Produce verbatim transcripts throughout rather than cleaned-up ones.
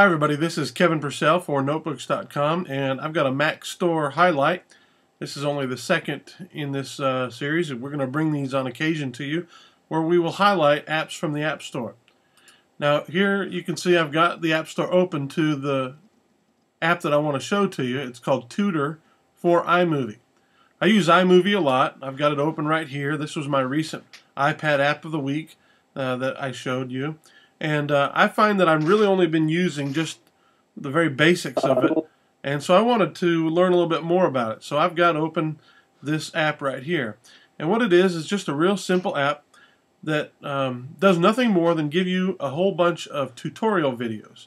Hi everybody, this is Kevin Purcell for Notebooks dot com, and I've got a Mac Store highlight. This is only the second in this uh, series, and we're going to bring these on occasion to you, where we will highlight apps from the App Store. Now here you can see I've got the App Store open to the app that I want to show to you. It's called Tutor for iMovie. I use iMovie a lot. I've got it open right here. This was my recent iPad app of the week uh, that I showed you. And uh, I find that I've really only been using just the very basics of it, and so I wanted to learn a little bit more about it. So I've got open this app right here, and what it is is just a real simple app that um, does nothing more than give you a whole bunch of tutorial videos.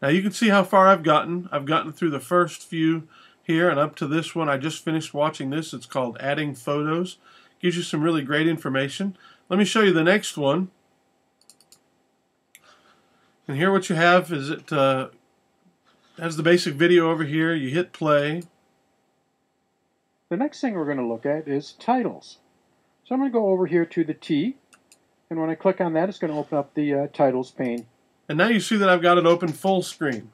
Now you can see how far I've gotten. I've gotten through the first few here and up to this one. I just finished watching this. It's called Adding Photos. Gives you some really great information. Let me show you the next one. And here what you have is it uh, has the basic video over here. You hit play. The next thing we're going to look at is titles. So I'm going to go over here to the T, and when I click on that, it's going to open up the uh, titles pane. And now you see that I've got it open full screen.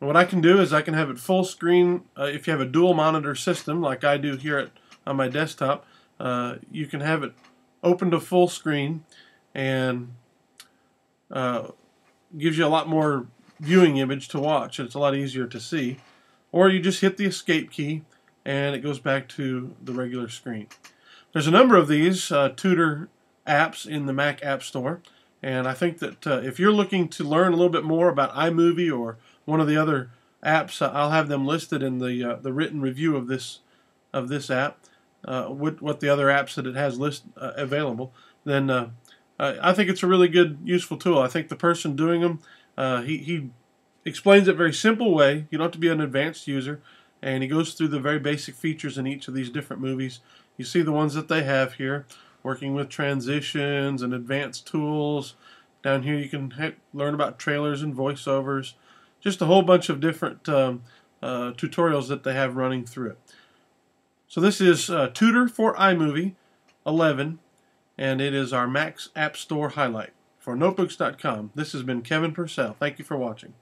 And what I can do is I can have it full screen. Uh, if you have a dual monitor system like I do here at, on my desktop, uh, you can have it open to full screen, and uh, gives you a lot more viewing image to watch. It's a lot easier to see. Or you just hit the escape key and it goes back to the regular screen. There's a number of these uh, tutor apps in the Mac App Store, and I think that uh, if you're looking to learn a little bit more about iMovie or one of the other apps, uh, I'll have them listed in the uh, the written review of this of this app, uh, with what the other apps that it has list uh, available. Then uh, I think it's a really good, useful tool. I think the person doing them, uh, he, he explains it in a very simple way. You don't have to be an advanced user, and he goes through the very basic features in each of these different movies. You see the ones that they have here, working with transitions and advanced tools. Down here you can learn about trailers and voiceovers, just a whole bunch of different um, uh, tutorials that they have running through it. So this is uh, Tutor for iMovie eleven. And it is our Mac App Store highlight. For Notebooks dot com, this has been Kevin Purcell. Thank you for watching.